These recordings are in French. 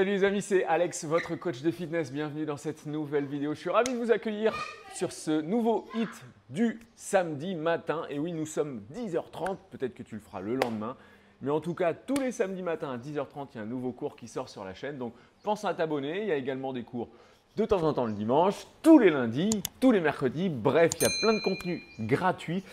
Salut les amis, c'est Alex, votre coach de fitness. Bienvenue dans cette nouvelle vidéo. Je suis ravi de vous accueillir sur ce nouveau hit du samedi matin. Et oui, nous sommes 10h30, peut-être que tu le feras le lendemain. Mais en tout cas, tous les samedis matins à 10h30, il y a un nouveau cours qui sort sur la chaîne. Donc, pense à t'abonner. Il y a également des cours de temps en temps le dimanche, tous les lundis, tous les mercredis. Bref, il y a plein de contenu gratuit.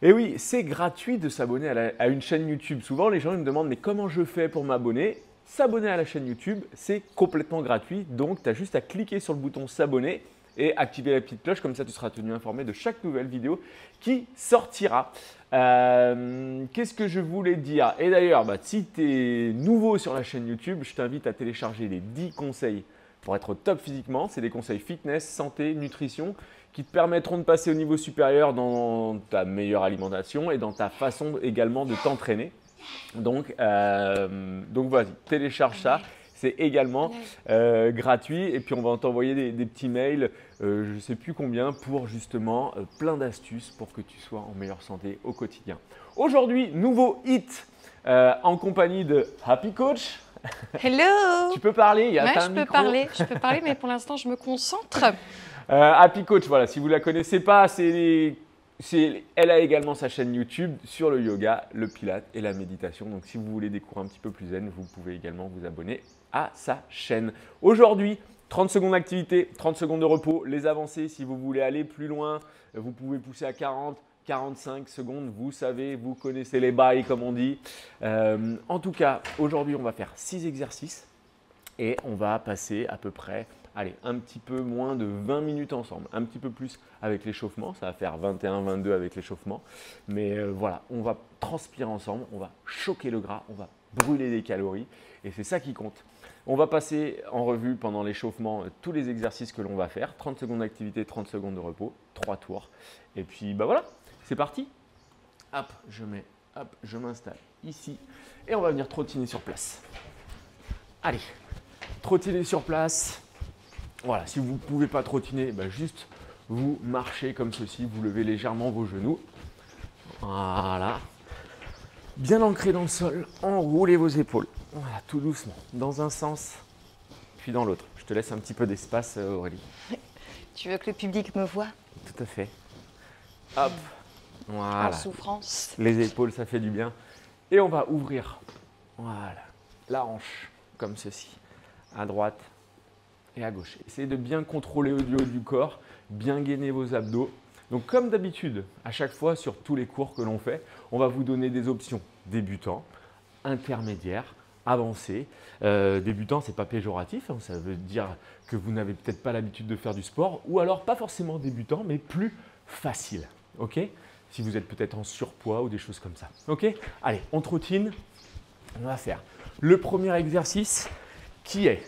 Et oui, c'est gratuit de s'abonner à une chaîne YouTube. Souvent, les gens ils me demandent « mais comment je fais pour m'abonner ?» S'abonner à la chaîne YouTube, c'est complètement gratuit. Donc, tu as juste à cliquer sur le bouton « S'abonner » et activer la petite cloche. Comme ça, tu seras tenu informé de chaque nouvelle vidéo qui sortira. Qu'est-ce que je voulais dire? Et d'ailleurs, si tu es nouveau sur la chaîne YouTube, je t'invite à télécharger les 10 conseils pour être au top physiquement. C'est des conseils fitness, santé, nutrition qui te permettront de passer au niveau supérieur dans ta meilleure alimentation et dans ta façon également de t'entraîner. Donc vas-y, télécharge ça. C'est également gratuit et puis on va t'envoyer des petits mails, je ne sais plus combien, pour justement plein d'astuces pour que tu sois en meilleure santé au quotidien. Aujourd'hui, nouveau hit en compagnie de Happy Coach. Hello. Tu peux parler, il y a un micro. Je peux parler, mais pour l'instant, je me concentre. Happy Coach, voilà, si vous ne la connaissez pas, elle a également sa chaîne YouTube sur le yoga, le pilate et la méditation. Donc, si vous voulez des cours un petit peu plus zen, vous pouvez également vous abonner à sa chaîne. Aujourd'hui, 30 secondes d'activité, 30 secondes de repos. Les avancées, si vous voulez aller plus loin, vous pouvez pousser à 40, 45 secondes. Vous savez, vous connaissez les bails comme on dit. En tout cas, aujourd'hui, on va faire 6 exercices et on va passer à peu près… Allez, un petit peu moins de 20 minutes ensemble, un petit peu plus avec l'échauffement. Ça va faire 21-22 avec l'échauffement. Mais voilà, on va transpirer ensemble, on va choquer le gras, on va brûler des calories et c'est ça qui compte. On va passer en revue pendant l'échauffement tous les exercices que l'on va faire. 30 secondes d'activité, 30 secondes de repos, 3 tours. Et puis voilà, c'est parti. Hop, je m'installe ici et on va venir trottiner sur place. Allez, trottiner sur place. Voilà, si vous ne pouvez pas trottiner, juste vous marchez comme ceci, vous levez légèrement vos genoux. Voilà. Bien ancré dans le sol, enroulez vos épaules. Voilà, tout doucement, dans un sens, puis dans l'autre. Je te laisse un petit peu d'espace, Aurélie. Tu veux que le public me voie? Tout à fait. Hop, voilà. En souffrance. Les épaules, ça fait du bien. Et on va ouvrir, voilà, la hanche, comme ceci, à droite. Et à gauche. Essayez de bien contrôler le haut du corps, bien gainer vos abdos. Donc comme d'habitude, à chaque fois sur tous les cours que l'on fait, on va vous donner des options débutant, intermédiaire, avancé. Débutant, c'est pas péjoratif, hein, ça veut dire que vous n'avez peut-être pas l'habitude de faire du sport ou alors pas forcément débutant, mais plus facile. Ok? Si vous êtes peut-être en surpoids ou des choses comme ça. Ok? Allez, on trottine. On va faire le premier exercice qui est…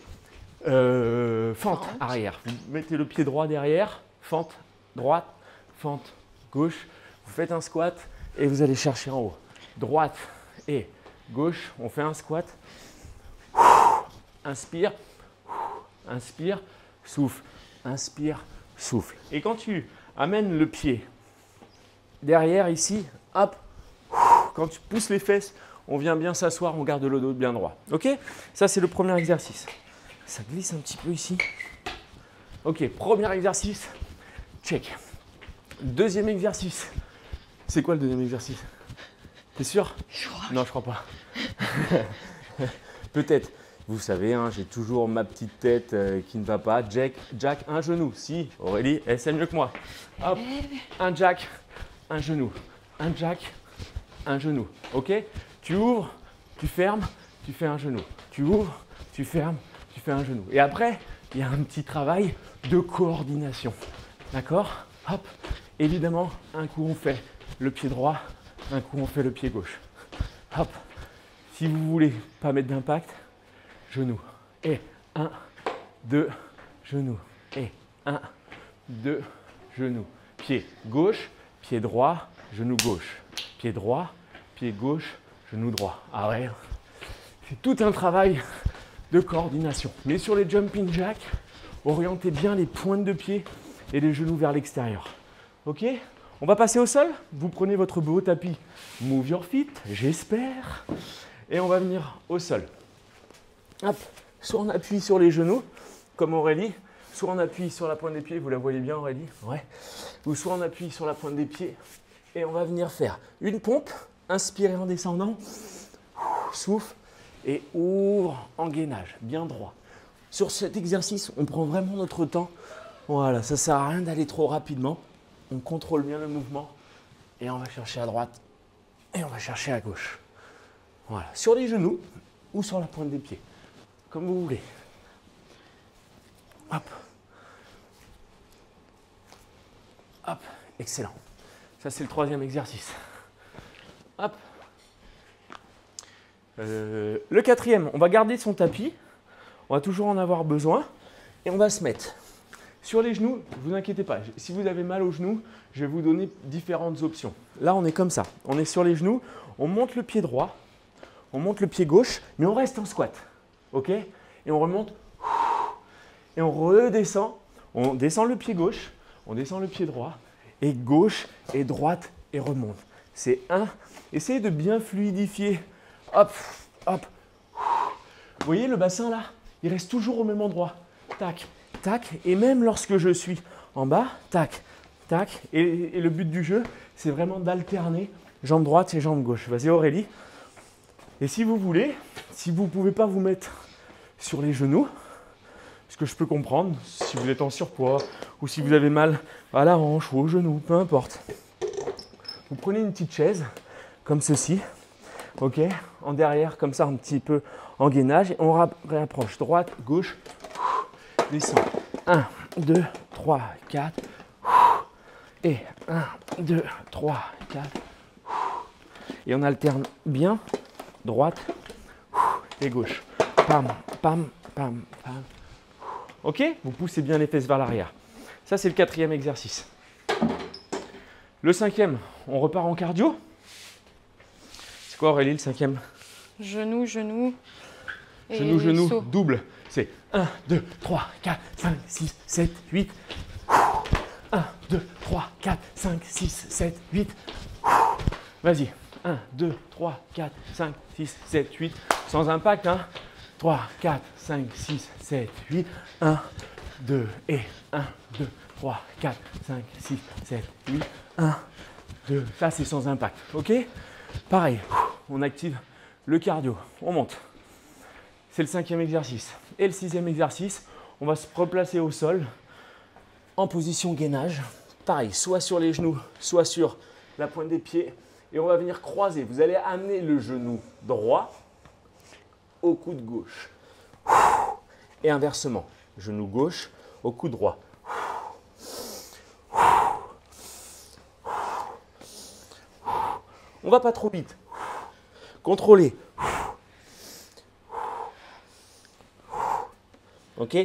fente arrière, vous mettez le pied droit derrière, fente droite, fente gauche, vous faites un squat et vous allez chercher en haut, droite et gauche, on fait un squat, inspire, inspire, souffle, inspire, souffle. Et quand tu amènes le pied derrière ici, hop, quand tu pousses les fesses, on vient bien s'asseoir, on garde le dos bien droit. Ok? Ça c'est le premier exercice. Ça glisse un petit peu ici. Ok, premier exercice, check. Deuxième exercice. C'est quoi le deuxième exercice? T'es sûr? Je crois. Non, je crois pas. Peut-être. Vous savez, hein, j'ai toujours ma petite tête qui ne va pas. Jack, un genou. Si, Aurélie, elle sait mieux que moi. Hop, un jack, un genou. Un jack, un genou. Ok? Tu ouvres, tu fermes, tu fais un genou. Tu ouvres, tu fermes. Tu fais un genou. Et après, il y a un petit travail de coordination. D'accord? Hop. Évidemment, un coup, on fait le pied droit. Un coup, on fait le pied gauche. Hop. Si vous voulez pas mettre d'impact, genou. Et 1, 2, genou. Et 1, 2, genou. Pied gauche, pied droit, genou gauche. Pied droit, pied gauche, genou droit. Ah ouais. C'est tout un travail de coordination. Mais sur les jumping jack, orientez bien les pointes de pied et les genoux vers l'extérieur. Ok? On va passer au sol. Vous prenez votre beau tapis Move Your Feet, j'espère. Et on va venir au sol. Hop, soit on appuie sur les genoux, comme Aurélie, soit on appuie sur la pointe des pieds, vous la voyez bien Aurélie, ouais. Ou soit on appuie sur la pointe des pieds et on va venir faire une pompe, inspirez en descendant, souffle et ouvre en gainage, bien droit. Sur cet exercice, on prend vraiment notre temps, voilà, ça ne sert à rien d'aller trop rapidement, on contrôle bien le mouvement et on va chercher à droite et on va chercher à gauche. Voilà, sur les genoux ou sur la pointe des pieds, comme vous voulez. Hop, hop, excellent. Ça, c'est le troisième exercice. Hop. Le quatrième, on va garder son tapis. On va toujours en avoir besoin. Et on va se mettre sur les genoux. Vous inquiétez pas, si vous avez mal aux genoux, je vais vous donner différentes options. Là, on est comme ça. On est sur les genoux. On monte le pied droit. On monte le pied gauche. Mais on reste en squat. OK? Et on remonte. Et on redescend. On descend le pied gauche. On descend le pied droit. Et gauche et droite et remonte. C'est un. Essayez de bien fluidifier. Hop, hop. Vous voyez le bassin là? Il reste toujours au même endroit. Tac, tac. Et même lorsque je suis en bas, tac, tac. Et le but du jeu, c'est vraiment d'alterner jambe droite et jambe gauche. Vas-y Aurélie. Et si vous voulez, si vous ne pouvez pas vous mettre sur les genoux, ce que je peux comprendre, si vous êtes en surpoids ou si vous avez mal à la hanche ou au genou, peu importe. Vous prenez une petite chaise, comme ceci, ok, en derrière, comme ça, un petit peu en gainage. Et on réapproche droite, gauche, descend. 1, 2, 3, 4. Et 1, 2, 3, 4. Et on alterne bien, droite et gauche. Pam, pam, pam, pam. Ok, vous poussez bien les fesses vers l'arrière. Ça, c'est le quatrième exercice. Le cinquième, on repart en cardio. C'est quoi Aurélie, le cinquième? Genou, genou. Genou, genou, saut. Double. C'est 1, 2, 3, 4, 5, 6, 7, 8. 1, 2, 3, 4, 5, 6, 7, 8. Vas-y. 1, 2, 3, 4, 5, 6, 7, 8. Sans impact, hein. 3, 4, 5, 6, 7, 8, 1, 2, et 1, 2, 3, 4, 5, 6, 7, 8, 1, 2. Ça, c'est sans impact, OK? Pareil, on active le cardio, on monte. C'est le cinquième exercice. Et le sixième exercice, on va se replacer au sol en position gainage. Pareil, soit sur les genoux, soit sur la pointe des pieds. Et on va venir croiser. Vous allez amener le genou droit au coude gauche et inversement, genou gauche au coude droit. On va pas trop vite, contrôlez. Ok,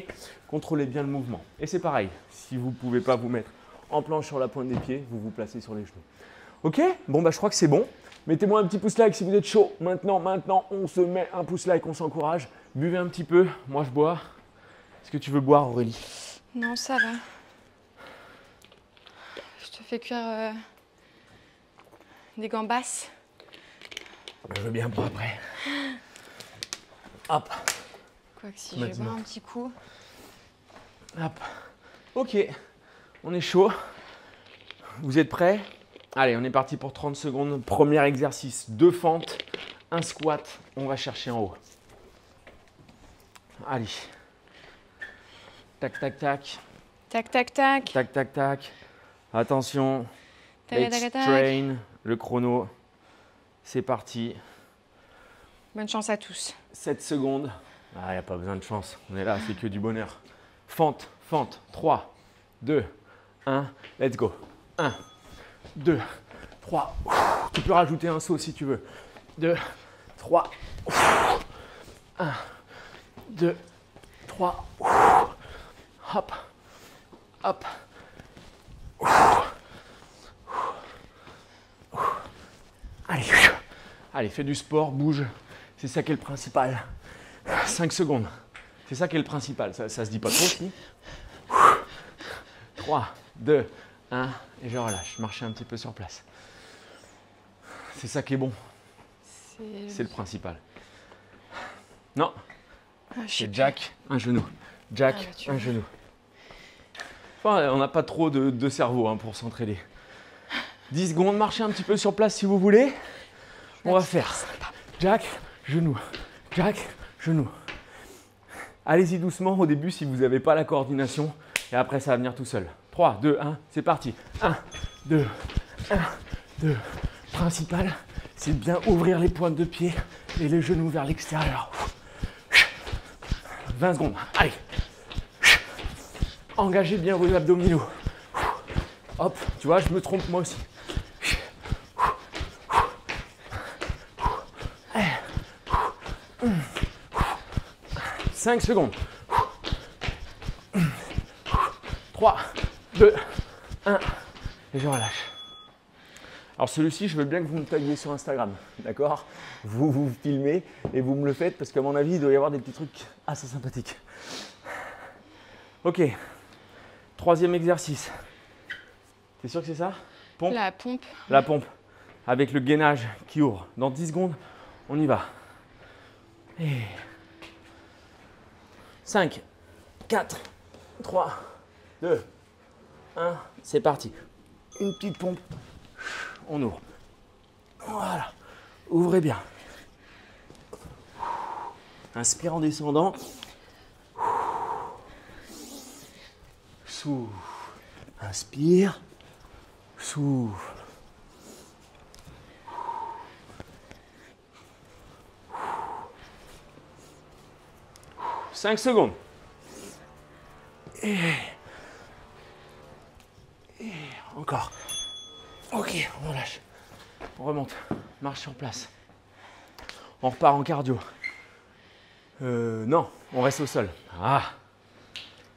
contrôlez bien le mouvement. Et c'est pareil, si vous pouvez pas vous mettre en planche sur la pointe des pieds, vous vous placez sur les genoux. Ok, bon bah je crois que c'est bon. Mettez-moi un petit pouce like si vous êtes chaud. Maintenant, on se met un pouce like, on s'encourage. Buvez un petit peu. Moi, je bois. Est-ce que tu veux boire, Aurélie? Non, ça va. Je te fais cuire des gambasses. Je veux bien boire après. Hop. Quoique si je bois un petit coup. Hop. Ok. On est chaud. Vous êtes prêts? Allez, on est parti pour 30 secondes. Premier exercice, 2 fentes, un squat. On va chercher en haut. Allez. Tac, tac, tac. Tac, tac, tac. Tac, tac, tac. Attention. Tac, tac, tac. Train, le chrono. C'est parti. Bonne chance à tous. 7 secondes. Ah, il n'y a pas besoin de chance. On est là, c'est que du bonheur. Fente, fente. 3, 2, 1. Let's go. 1. 2, 3, tu peux rajouter un saut si tu veux. 2, 3, 1, 2, 3, hop, hop. Allez, allez, fais du sport, bouge, c'est ça qui est le principal. 5 secondes, c'est ça qui est le principal, ça se dit pas trop si. 3, 2, 1, et je relâche, marcher un petit peu sur place. C'est ça qui est bon. C'est le principal. Non, C'est Jack, un genou. Jack, ah, un genou. Enfin, on n'a pas trop de cerveau hein, pour s'entraîner. 10 secondes, marchez un petit peu sur place si vous voulez. On va faire Jack, genou. Jack, genou. Allez-y doucement au début si vous n'avez pas la coordination. Et après, ça va venir tout seul. 3, 2, 1, c'est parti. 1, 2, 1, 2. Principal, c'est de bien ouvrir les pointes de pied et les genoux vers l'extérieur. 20 secondes. Allez. Engagez bien vos abdominaux. Hop, tu vois, je me trompe moi aussi. Allez. 5 secondes. 3, 2, 1. Et je relâche. Alors celui-ci, je veux bien que vous me taguiez sur Instagram, d'accord? Vous filmez et vous me le faites parce qu'à mon avis, il doit y avoir des petits trucs assez sympathiques. Ok. Troisième exercice. T'es sûr que c'est ça? Pompe. La pompe. La pompe. Avec le gainage qui ouvre. Dans 10 secondes, on y va. Et... 5, 4, 3, 2, 1, c'est parti. Une petite pompe, on ouvre. Voilà, ouvrez bien. Inspire en descendant. Souffle, inspire, souffle. Cinq secondes. Et encore. Ok, on relâche. On remonte. Marche sur place. On repart en cardio. Non, on reste au sol. Ah.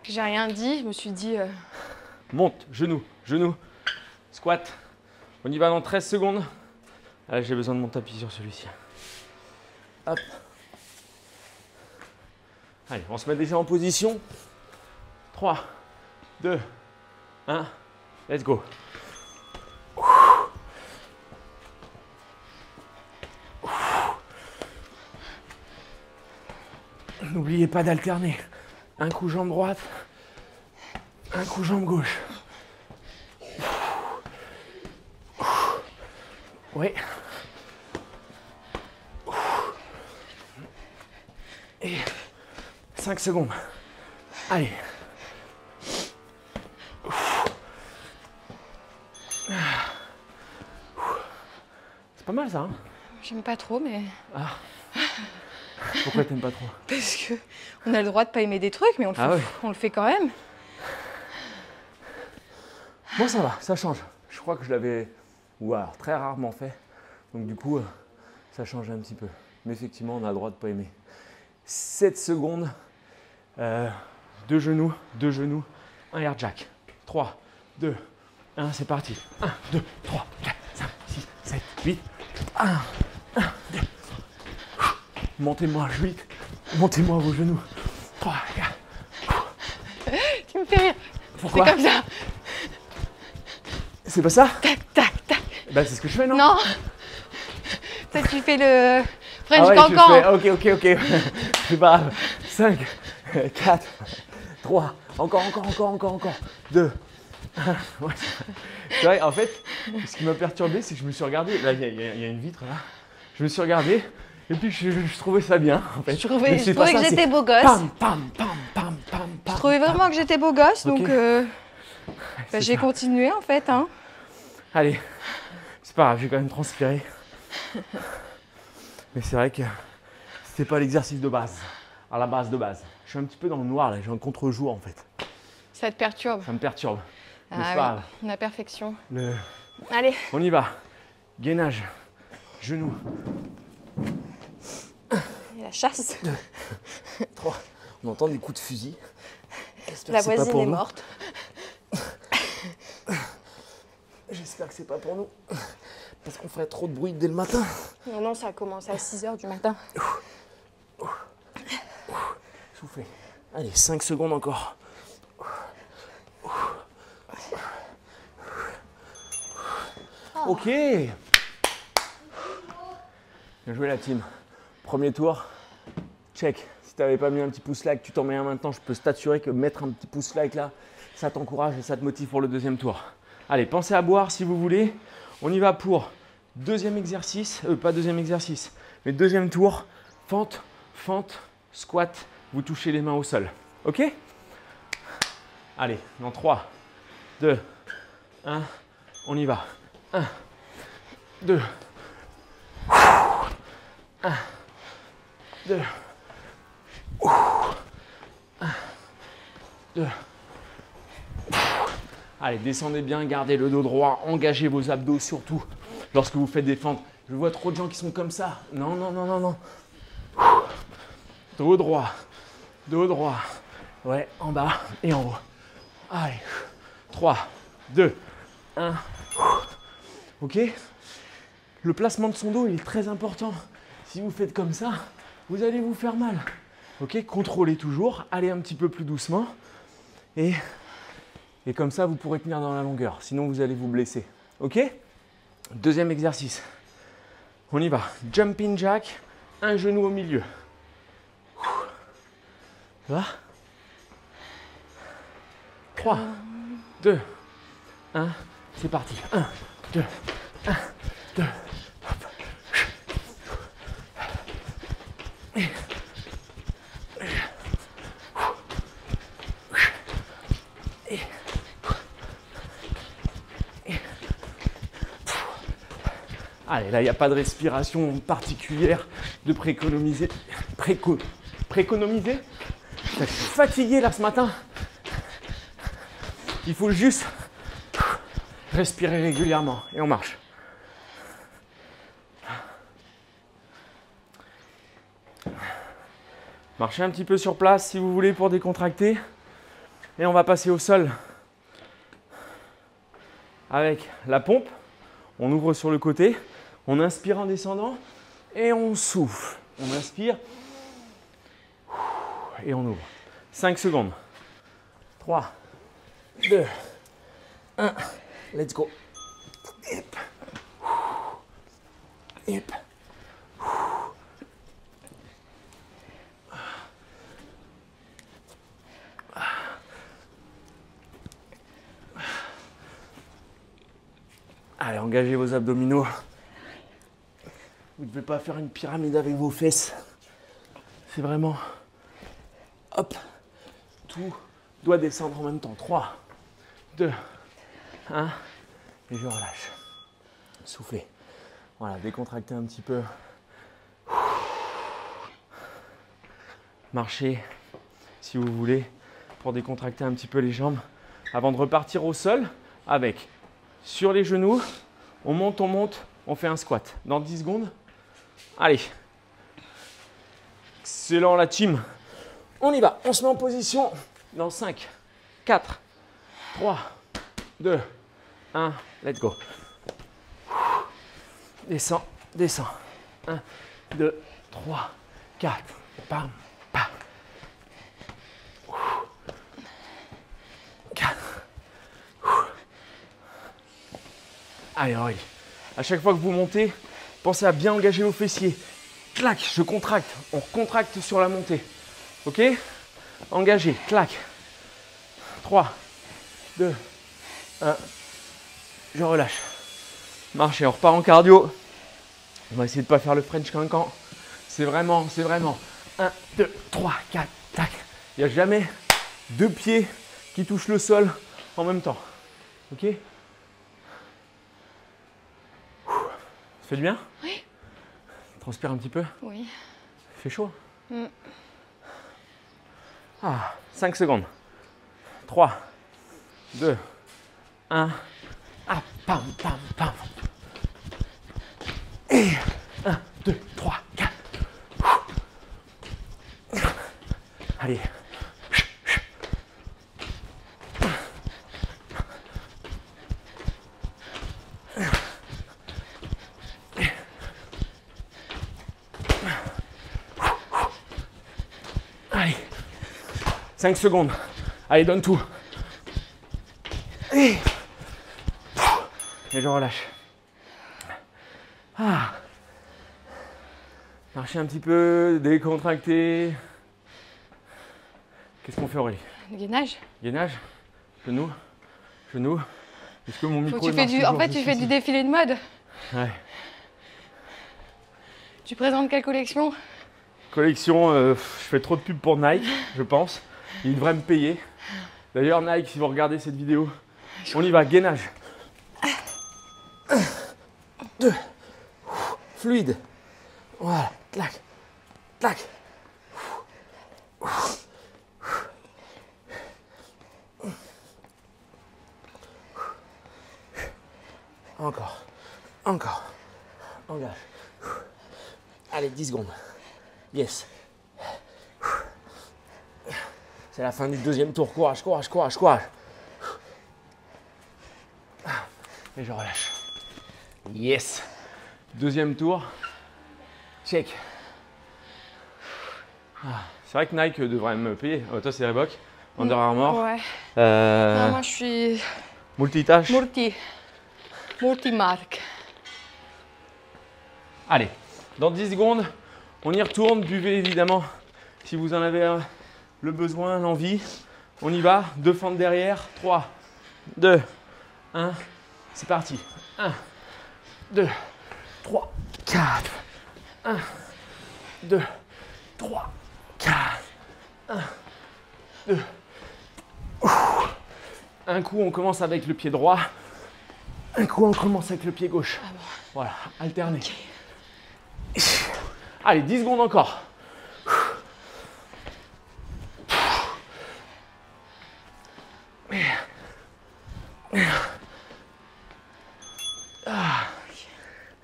J'ai rien dit, je me suis dit... Monte, genou, genou, squat. On y va dans 13 secondes. Ah, j'ai besoin de mon tapis sur celui-ci. Hop. Allez, on se met déjà en position. 3, 2, 1, let's go. N'oubliez pas d'alterner. Un coup jambe droite, un coup jambe gauche. Oui. Et... 5 secondes. Allez. C'est pas mal ça, hein? J'aime pas trop, mais... Ah. Pourquoi t'aimes pas trop? Parce que on a le droit de pas aimer des trucs, mais on le, fait, oui. On le fait quand même. Bon, ça va, ça change. Je crois que je l'avais très rarement fait. Donc du coup, ça change un petit peu. Mais effectivement, on a le droit de pas aimer. 7 secondes. Deux genoux, un air jack. 3, 2, 1, c'est parti. 1, 2, 3, 4, 5, 6, 7, 8. 1, 2. Montez-moi, 8. Montez-moi vos genoux. 3, 4. Tu me fais rire. Pourquoi? C'est comme ça. C'est pas ça? Tac, tac, tac. Bah, c'est ce que je fais, non? Non. Ça, tu fais le French Cancan. Ah ouais, ok. C'est pas grave. 5, 4, 3, encore. 2, 1. Ouais. C'est vrai, en fait, ce qui m'a perturbé, c'est que je me suis regardé. Là, il y a une vitre, là. Je me suis regardé et puis je trouvais ça bien, en fait. Je trouvais que j'étais beau gosse. Je trouvais vraiment que j'étais beau gosse, donc bah, j'ai continué, en fait. Hein. Allez, c'est pas grave, j'ai quand même transpiré. Mais c'est vrai que c'est pas l'exercice de base. À la base de base. Je suis un petit peu dans le noir là, j'ai un contre-jour en fait. Ça te perturbe? Ça me perturbe. Ah oui, la perfection. Allez. On y va. Gainage. Genou. Et la chasse. 3. On entend des coups de fusil. La voisine est morte. J'espère que c'est pas pour nous. Parce qu'on ferait trop de bruit dès le matin. Non, non, ça commence à 6h du matin. Soufflez. Allez, 5 secondes encore. Ok. Bien joué la team. Premier tour, Check. Si tu n'avais pas mis un petit pouce like, tu t'en mets un maintenant. Je peux t'assurer que mettre un petit pouce like là, ça t'encourage et ça te motive pour le deuxième tour. Allez, pensez à boire si vous voulez. On y va pour deuxième exercice. Pas deuxième exercice, mais deuxième tour. Fente, fente, squat. Vous touchez les mains au sol. OK? Allez, dans 3, 2, 1. On y va. 1, 2, 1, 2, 1, 2. Allez, descendez bien, gardez le dos droit, engagez vos abdos surtout lorsque vous faites des fentes. Je vois trop de gens qui sont comme ça. Non, non, non, non, non. Dos droit, dos droit. Ouais, en bas et en haut. Allez, 3, 2, 1. OK? Le placement de son dos, il est très important. Si vous faites comme ça, vous allez vous faire mal. OK? Contrôlez toujours, allez un petit peu plus doucement. Et comme ça, vous pourrez tenir dans la longueur. Sinon, vous allez vous blesser. OK? Deuxième exercice. On y va. Jumping jack, un genou au milieu. Ça va? 3, 2, 1. C'est parti. 1, 2, 1, 2. Allez, là, il n'y a pas de respiration particulière de préconomiser. Préconomiser? Je suis fatigué là ce matin. Il faut juste respirer régulièrement et on marche. Marchez un petit peu sur place si vous voulez pour décontracter. Et on va passer au sol. Avec la pompe, on ouvre sur le côté. On inspire en descendant et on souffle. On inspire et on ouvre. 5 secondes. 3, 2, 1. Let's go. Hip. Hip. Allez, engagez vos abdominaux. Vous ne devez pas faire une pyramide avec vos fesses. C'est vraiment... Hop. Tout doit descendre en même temps. 3, 2, 1. Et je relâche. Soufflez. Voilà, décontractez un petit peu. Marchez, si vous voulez, pour décontracter un petit peu les jambes. Avant de repartir au sol, avec sur les genoux, on monte, on fait un squat. Dans 10 secondes. Allez, excellent la team, on y va, on se met en position dans 5, 4, 3, 2, 1, let's go. Descends, descends, 1, 2, 3, 4, bam, bam. 4. Allez, allez, à chaque fois que vous montez, pensez à bien engager vos fessiers. Clac, je contracte. On contracte sur la montée. OK? Engagé. Clac. 3, 2, 1. Je relâche. Marchez. On repart en cardio. On va essayer de ne pas faire le French cancan. C'est vraiment, c'est vraiment. 1, 2, 3, 4, tac. Il n'y a jamais deux pieds qui touchent le sol en même temps. OK? Ça fait du bien? Oui. Transpire un petit peu? Oui. Il fait chaud? Mm. Ah, 5 secondes. 3, 2, 1. Ah, pam, pam, pam. Et 1, 2, 3, 4. Allez. Allez, 5 secondes. Allez, donne tout. Et je relâche. Ah. Marcher un petit peu, décontracter. Qu'est-ce qu'on fait, Aurélie? Le gainage. Gainage, genoux, genoux. Est-ce que mon micro... En fait, tu fais du défilé de mode. Ouais. Tu présentes quelle collection? Collection, je fais trop de pub pour Nike, je pense. Ils devraient me payer. D'ailleurs, Nike, si vous regardez cette vidéo, on y va, gainage. 1, 2, fluide. Voilà, clac, clac. Encore, encore, engage. Allez, 10 secondes. Yes. C'est la fin du deuxième tour. Courage, courage, courage, courage. Et je relâche. Yes. Deuxième tour. Check. C'est vrai que Nike devrait me payer. Oh, toi, c'est Reebok. Under Armour. Ouais. Non, moi, je suis... Multitâche. Multimarque. Allez. Dans 10 secondes, on y retourne. Buvez évidemment si vous en avez le besoin, l'envie. On y va. Deux fentes derrière. 3, 2, 1. C'est parti. 1, 2, 3, 4. 1, 2, 3, 4. 1, 2. Un coup, on commence avec le pied droit. Un coup, on commence avec le pied gauche. Voilà, alternez. Okay. Allez, 10 secondes encore.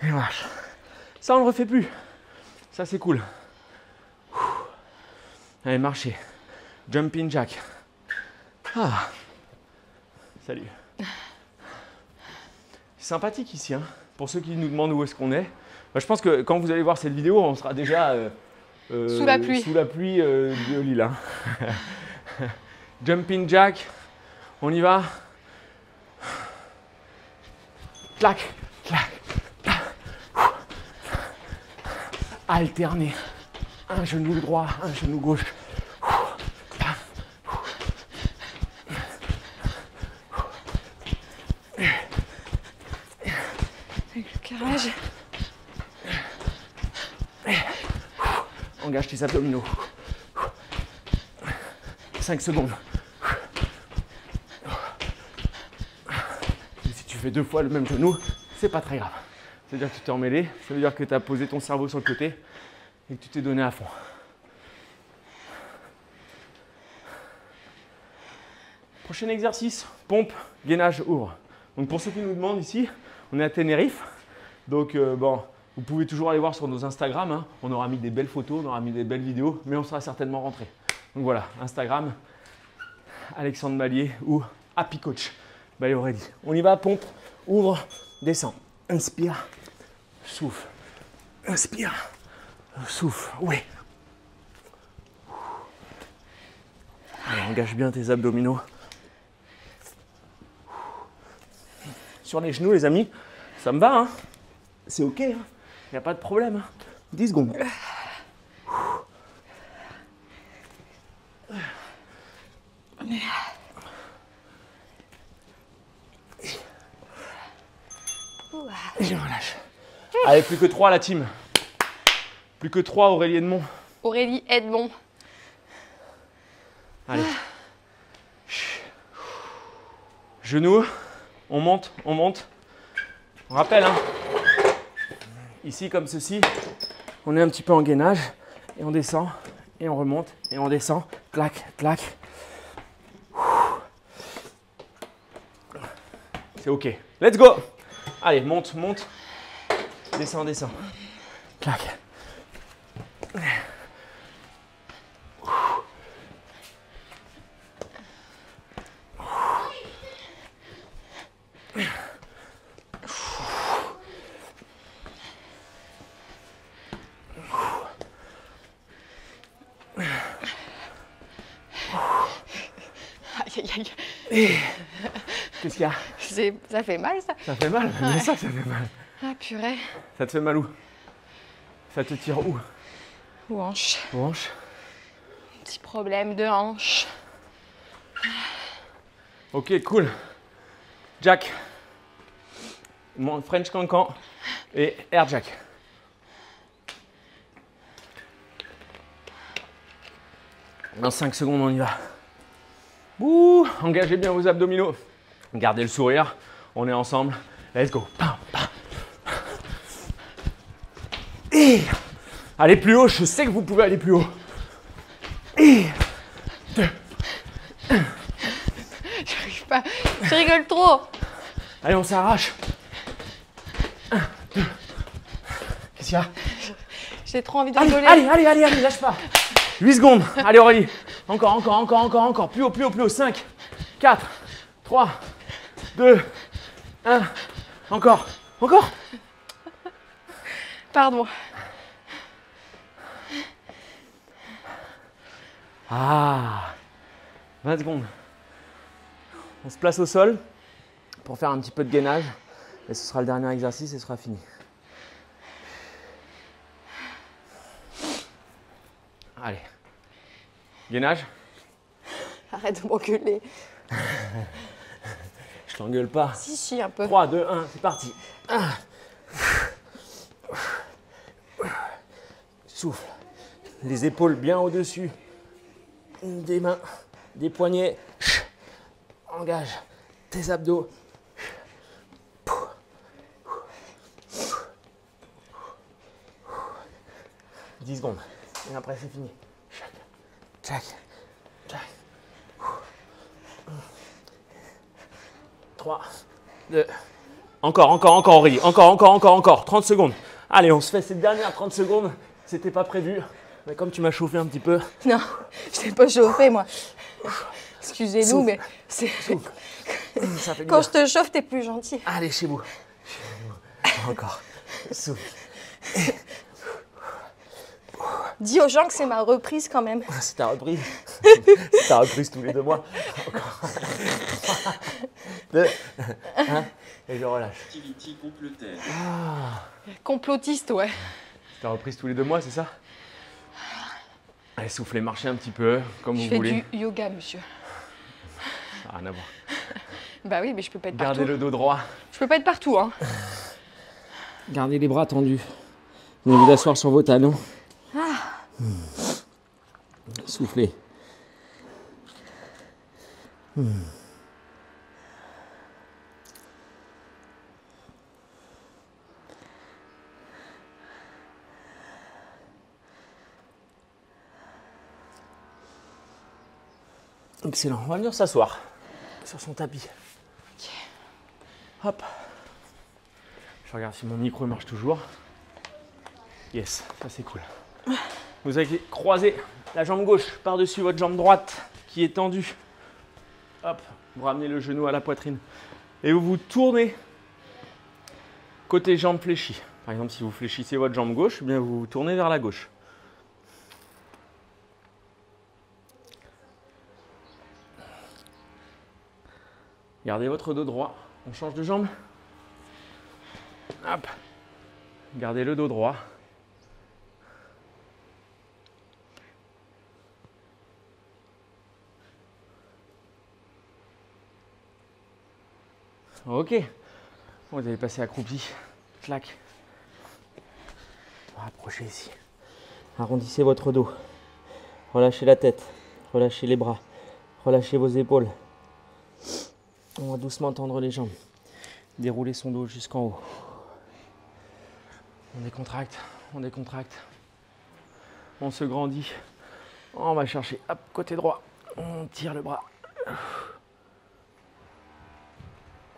Et marche. Ça, on le refait plus. Ça, c'est cool. Allez, marchez. Jumping jack. Ah. Salut. Sympathique ici, hein. Pour ceux qui nous demandent où est-ce qu'on est. Bah, je pense que quand vous allez voir cette vidéo, on sera déjà sous la pluie de Lille. Hein. Jumping jack, on y va. Clac, clac, clac. Alterner. Un genou droit, un genou gauche. Avec le carrelage. Engage tes abdominaux. 5 secondes. Et si tu fais deux fois le même genou, c'est pas très grave. C'est-à-dire que tu t'es emmêlé, ça veut dire que tu as posé ton cerveau sur le côté et que tu t'es donné à fond. Prochain exercice, pompe, gainage, ouvre. Donc pour ceux qui nous demandent ici, on est à Tenerife. Donc bon. Vous pouvez toujours aller voir sur nos Instagram, hein. On aura mis des belles photos, on aura mis des belles vidéos, mais on sera certainement rentré. Donc voilà, Instagram, Alexandre Mallier ou Happy Coach. Bah, il aurait dit. On y va, pompe, ouvre, descend. Inspire, souffle. Inspire, souffle. Oui. Alors, engage bien tes abdominaux. Sur les genoux, les amis, ça me va, hein. C'est OK, hein. Il n'y a pas de problème. 10 secondes. Et je relâche. Allez, plus que 3 la team. Plus que 3, Aurélie Edmond. Aurélie Edmond. Allez. Genoux. On monte, on monte. On rappelle, hein. Ici, comme ceci, on est un petit peu en gainage et on descend et on remonte et on descend. Clac, clac. C'est OK. Let's go. Allez, monte, monte. Descends, descends. Clac. Qu'est-ce qu'il y a? Ça fait mal, ça. Ça fait mal, bien sûr que ça fait mal. Ah, purée. Ça te fait mal où? Ça te tire où? Ou hanche. Ou hanche. Petit problème de hanche. Ok, cool. Jack. Mon French cancan et air jack. Dans 5 secondes, on y va. Ouh, engagez bien vos abdominaux. Gardez le sourire. On est ensemble. Let's go. Pam, pam. Et allez plus haut. Je sais que vous pouvez aller plus haut. Et 2, 1. J'arrive pas. Je rigole trop. Allez, on s'arrache. 1, 2. Qu'est-ce qu'il y a? J'ai trop envie de rigoler. Allez, allez, allez, allez, lâche pas. 8 secondes. Allez, Aurélie. Encore, encore, encore, encore, encore. Plus haut, plus haut, plus haut. 5, 4, 3, 2, 1. Encore. Encore. Pardon. Ah. 20 secondes. On se place au sol pour faire un petit peu de gainage. Et ce sera le dernier exercice et ce sera fini. Allez, gainage. Arrête de m'engueuler. Je t'engueule pas. Si, si, un peu. 3, 2, 1, c'est parti. 1. Souffle. Les épaules bien au-dessus. Des mains, des poignets. Engage tes abdos. Dix secondes. Et après, c'est fini. Jack. Jack. 3, 2. Encore, encore, encore, Aurélie. Encore, encore, encore, encore. 30 secondes. Allez, on se fait ces dernières 30 secondes. C'était pas prévu. Mais comme tu m'as chauffé un petit peu. Non, je t'ai pas chauffé, moi. Excusez-nous, mais c'est. Quand je te chauffe, t'es plus gentil. Allez, chez vous. Encore. Souffle. Dis aux gens que c'est ma reprise quand même. C'est ta reprise. C'est ta reprise tous les 2 mois. Encore. 3, 2, 1. Et je relâche. Ah. Complotiste, ouais. C'est ta reprise tous les 2 mois, c'est ça? Allez, soufflez, marchez un petit peu, comme vous voulez. Je fais du yoga, monsieur. Ça n'a rien à voir. Bah oui, mais je peux pas être partout. Gardez le dos droit. Je peux pas être partout, hein. Gardez les bras tendus. Vous allez vous asseoir sur vos talons. Ah. Soufflez. Excellent. On va venir s'asseoir sur son tapis. Okay. Hop. Je regarde si mon micro marche toujours. Yes, ça c'est cool. Vous allez croiser la jambe gauche par-dessus votre jambe droite qui est tendue. Hop, vous ramenez le genou à la poitrine. Et vous vous tournez côté jambe fléchie. Par exemple, si vous fléchissez votre jambe gauche, eh bien vous vous tournez vers la gauche. Gardez votre dos droit. On change de jambe. Hop. Gardez le dos droit. Ok, vous allez passer accroupi, clac. Rapprochez ici. Arrondissez votre dos. Relâchez la tête, relâchez les bras, relâchez vos épaules. On va doucement tendre les jambes. Déroulez son dos jusqu'en haut. On décontracte, on décontracte. On se grandit. On va chercher, hop, côté droit. On tire le bras.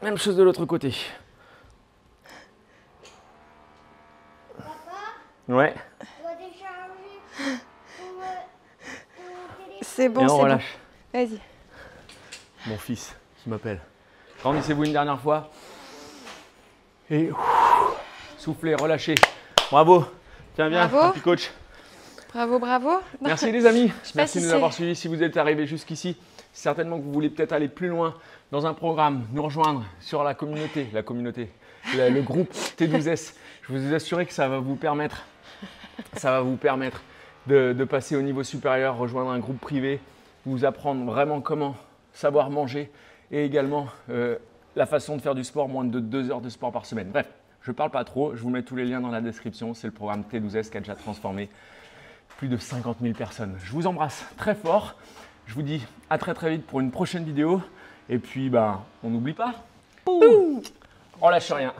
Même chose de l'autre côté. Papa? Ouais. C'est bon, c'est bon. Relâche. Vas-y. Mon fils qui m'appelle. Grandissez-vous une dernière fois. Et soufflez, relâchez. Bravo. Tiens, viens, Happy Coach. Bravo, bravo. Merci les amis. Merci de nous avoir suivis. Si vous êtes arrivés jusqu'ici, certainement que vous voulez peut-être aller plus loin dans un programme, nous rejoindre sur le groupe T12S. Je vous ai assuré que ça va vous permettre de passer au niveau supérieur, rejoindre un groupe privé, vous apprendre vraiment comment savoir manger et également la façon de faire du sport, moins de 2 heures de sport par semaine. Bref, je ne parle pas trop, je vous mets tous les liens dans la description. C'est le programme T12S qui a déjà transformé plus de 50 000 personnes. Je vous embrasse très fort. Je vous dis à très très vite pour une prochaine vidéo. Et puis, ben, on n'oublie pas, on lâche rien.